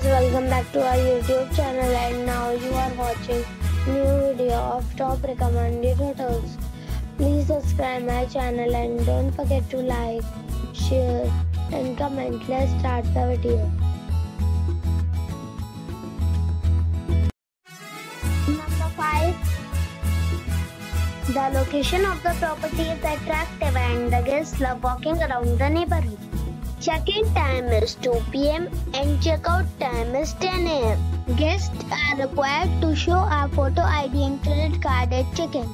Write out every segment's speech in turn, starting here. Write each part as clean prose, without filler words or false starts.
guys, welcome back to our YouTube channel, and now you are watching new video of top recommended hotels. Please subscribe my channel and don't forget to like, share and comment. Let's start the video. Number 5. The location of the property is attractive and the guests love walking around the neighborhood. Check-in time is 2 p.m. and check-out time is 10 a.m. Guests are required to show a photo ID and credit card at check-in.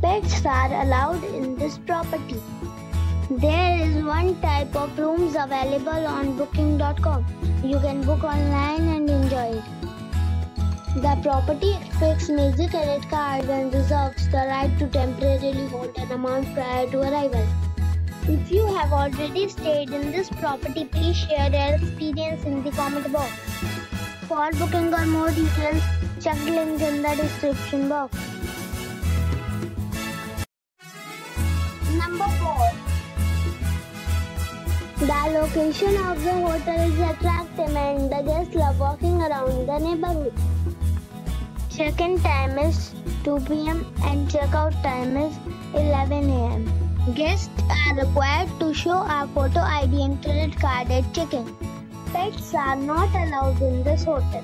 Pets are allowed in this property. There is one type of rooms available on booking.com. You can book online and enjoy it. The property expects major credit cards and reserves the right to temporarily hold an amount prior to arrival. If you have already stayed in this property, please share your experience in the comment box. For booking or more details, check the link in the description box. Number 4. The location of the hotel is attractive and the guests love walking around the neighborhood. Check-in time is 2 p.m. and check-out time is 11 a.m. Guests are required to show a photo ID and credit card at check-in. Pets are not allowed in this hotel.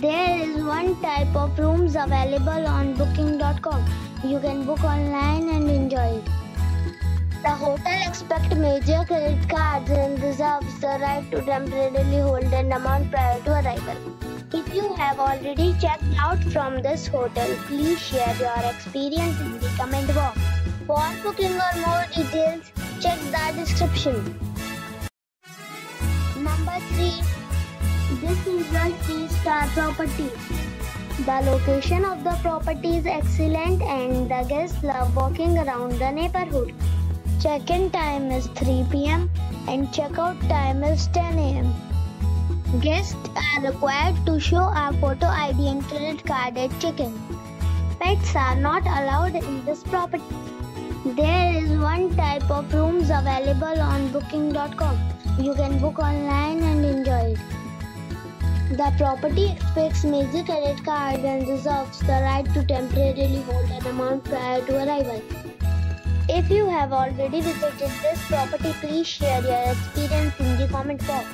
There is one type of rooms available on booking.com. You can book online and enjoy it. The hotel expects major credit cards and reserves the right to temporarily hold an amount prior to arrival. If you have already checked out from this hotel, please share your experience in the comment box. For booking or more details, check the description. Number 3. This is a 3-star property. The location of the property is excellent and the guests love walking around the neighborhood. Check-in time is 3 p.m. and check-out time is 10 a.m. Guests are required to show a photo ID and credit card at check-in. Pets are not allowed in this property. There is one type of rooms available on booking.com. You can book online and enjoy it. The property expects major credit cards and reserves the right to temporarily hold an amount prior to arrival. If you have already visited this property, please share your experience in the comment box.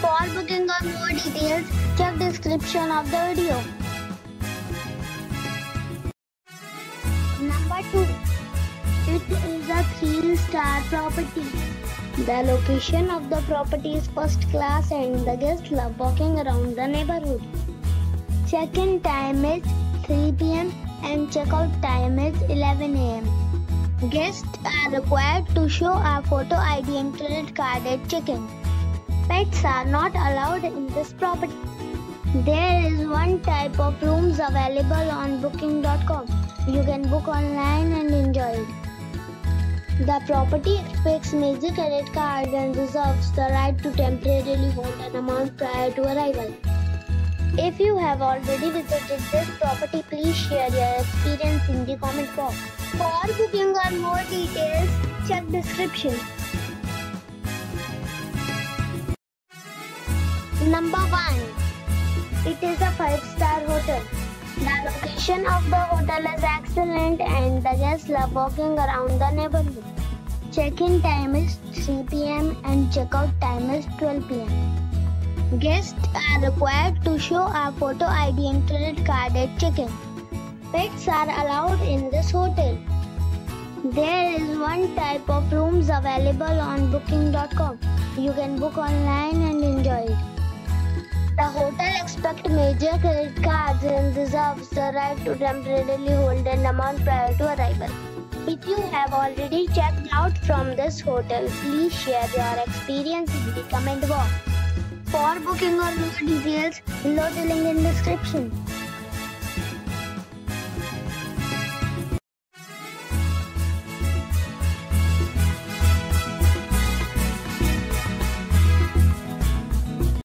For booking or more details, check description of the video. Number 2. It is a 3-star property. The location of the property is first class and the guests love walking around the neighborhood. Check-in time is 3 p.m. and check-out time is 11 a.m. Guests are required to show a photo ID and credit card at check-in. Pets are not allowed in this property. There is one type of rooms available on booking.com. You can book online and enjoy it. The property expects major credit cards and reserves the right to temporarily hold an amount prior to arrival. If you have already visited this property, please share your experience in the comment box. For booking or more details, check description. Number 1. It is a 5-star hotel. The location of the hotel is excellent and the guests love walking around the neighborhood. Check-in time is 3 p.m. and check-out time is 12 p.m. Guests are required to show a photo ID and credit card at check-in. Pets are allowed in this hotel. There is one type of rooms available on booking.com. You can book online and enjoy it. The hotel expects major credit cards and reserves the right to temporarily hold an amount prior to arrival. If you have already checked out from this hotel, please share your experience in the comment box. For booking or more details, below the link in description.